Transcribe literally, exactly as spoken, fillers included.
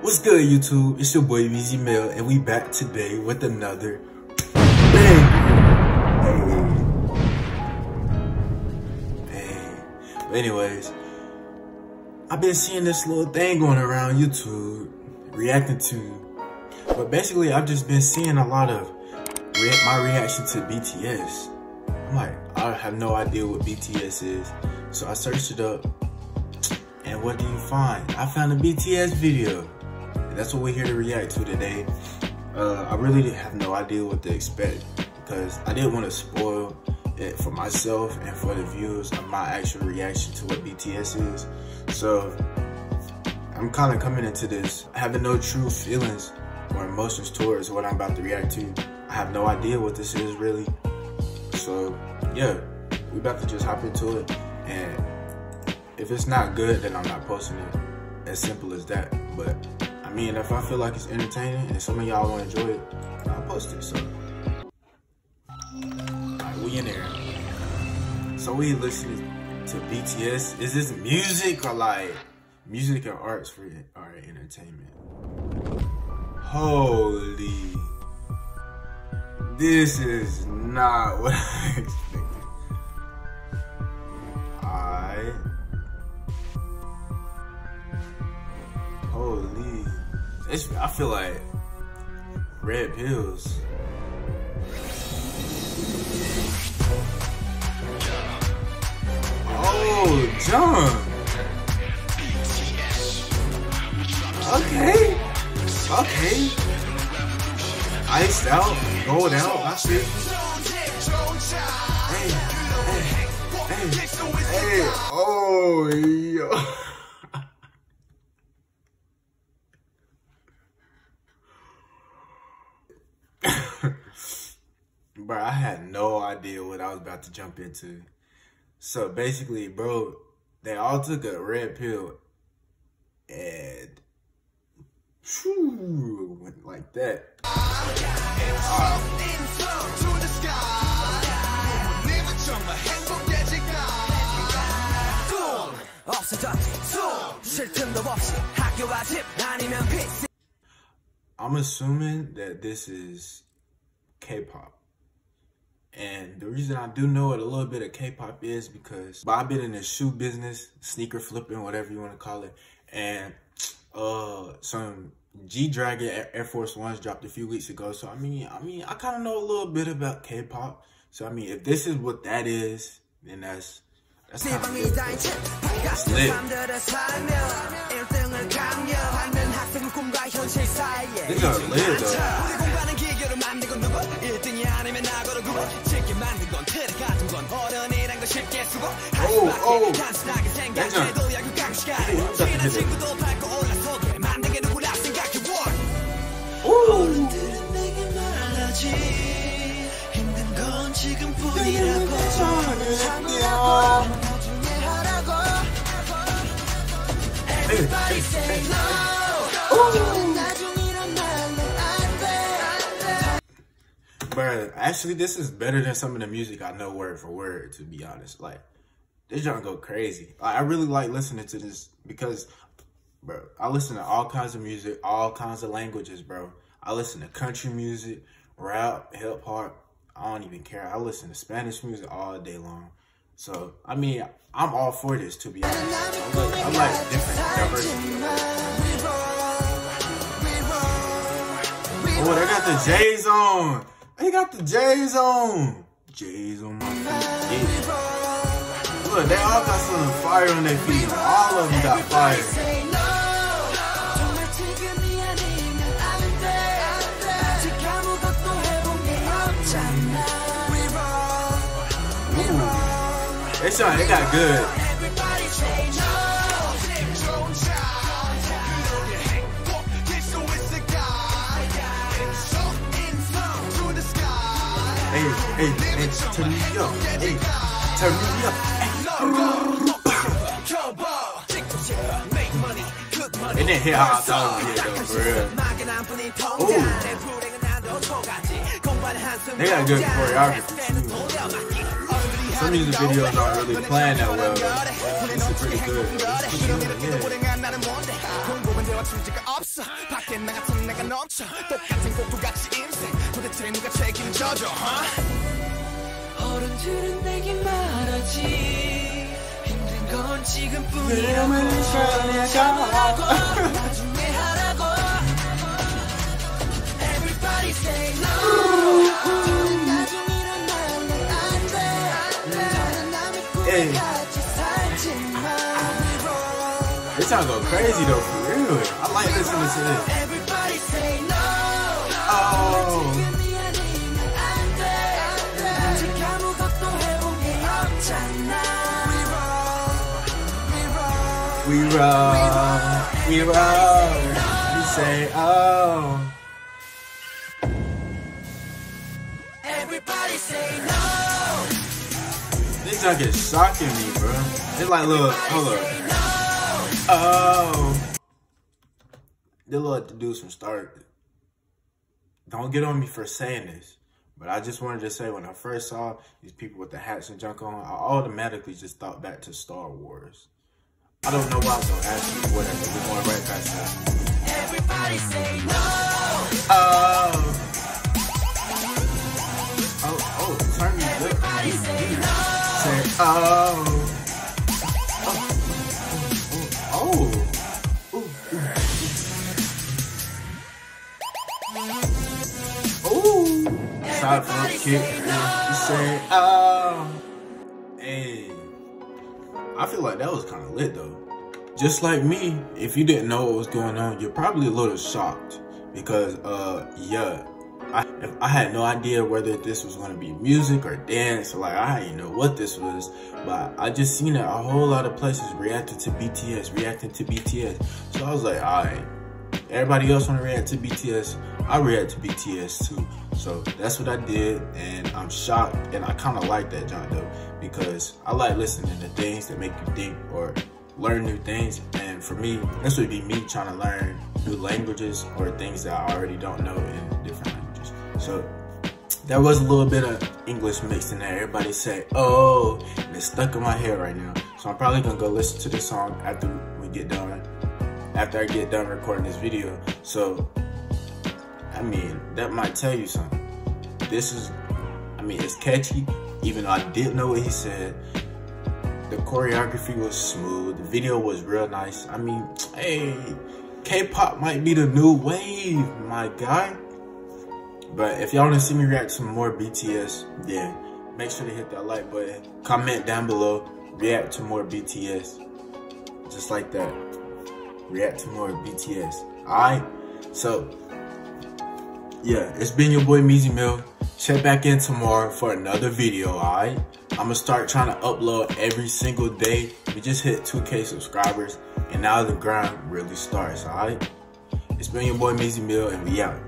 What's good, YouTube? It's your boy Meezy Mil, and we back today with another bang. Hey. Hey. But anyways, I've been seeing this little thing going around YouTube, reacting to. But basically, I've just been seeing a lot of re my reaction to B T S. I'm like, I have no idea what B T S is, so I searched it up. And what do you find? I found a B T S video. And that's what we're here to react to today. Uh, I really have no idea what to expect because I didn't want to spoil it for myself and for the viewers of my actual reaction to what B T S is. So I'm kind of coming into this having no true feelings or emotions towards what I'm about to react to. I have no idea what this is really. So yeah, we're about to just hop into it. And if it's not good, then I'm not posting it. As simple as that. But I mean, if I feel like it's entertaining and some of y'all want to enjoy it, I'll post it. So, alright, we in there. So we listening to B T S. Is this music or like music and arts for our entertainment? Holy, this is not what I expected. Alright. Holy, it's, I feel like red pills. Oh, John. Okay, okay. Iced out, gold out. I see. Hey, hey, hey, hey. Oh, yo. Bro, I had no idea what I was about to jump into. So basically, bro, they all took a red pill and whew, went like that. Uh, I'm assuming that this is K-pop. And the reason I do know what a little bit of K-pop is because I've been in the shoe business, sneaker flipping, whatever you want to call it. And uh, some G Dragon Air Force Ones dropped a few weeks ago. So, I mean, I mean, I kind of know a little bit about K-pop. So, I mean, if this is what that is, then that's, that's kind of lit. That's lit. These are lit, though. Oh, oh. That's a... But actually, this is better than some of the music I know word for word, to be honest. Like, this genre go crazy. I really like listening to this because, bro, I listen to all kinds of music, all kinds of languages, bro. I listen to country music, rap, hip hop. I don't even care. I listen to Spanish music all day long. So, I mean, I'm all for this, to be honest. I like, I like different diversity. Oh, they got the J's on. They got the J's on. J's on my feet. Yeah. Look, they all got some fire on their feet. All of them got fire. Ooh. They shot, they got good. Hey, hey, hey, turn me up. Hey, turn me up. And then hip hop song here though, for real. Ooh. They got a good choreography too. some of these videos aren't really playing that well. Uh, this is pretty good. Everybody say no. Hey. This sound go crazy though, for real. I like listening to this. Everybody say no. Oh. We roll. We roll. We roll. We roll. We say oh. Everybody say no. This junk is shocking me, bro. It's like little, hold up. Oh. This little dude from Start. Don't get on me for saying this, but I just wanted to say when I first saw these people with the hats and junk on, I automatically just thought back to Star Wars. I don't know why I'm gonna ask you, whatever. We're going right past that. Everybody say no. Oh. Oh, oh, turn me good. Everybody say no. Say, oh. Oh. Oh. Ooh. Ooh. Side front kick. Say, oh. Hey. I feel like that was kind of lit, though. Just like me, if you didn't know what was going on, you're probably a little shocked. Because, uh, yeah. I, I had no idea whether this was going to be music or dance. Like, I didn't know what this was. But I just seen it a whole lot of places reacting to B T S, reacting to B T S. So I was like, all right, everybody else want to react to B T S. I react to B T S too. So that's what I did. And I'm shocked. And I kind of like that genre though. Because I like listening to things that make you think or learn new things. And for me, this would be me trying to learn new languages or things that I already don't know in different languages. So there was a little bit of English mixed in there. Everybody said, oh, and it's stuck in my head right now. So I'm probably gonna go listen to this song after we get done, after I get done recording this video. So, I mean, that might tell you something. This is, I mean, it's catchy, even though I didn't know what he said. The choreography was smooth. The video was real nice. I mean, hey, K-pop might be the new wave, my guy. But if y'all want to see me react to more B T S, then make sure to hit that like button. Comment down below, react to more B T S. Just like that. React to more B T S. Alright? So, yeah, it's been your boy Meezy Mil. Check back in tomorrow for another video, alright? I'm going to start trying to upload every single day. We just hit two K subscribers, and now the grind really starts, alright? It's been your boy Meezy Mil, and we out.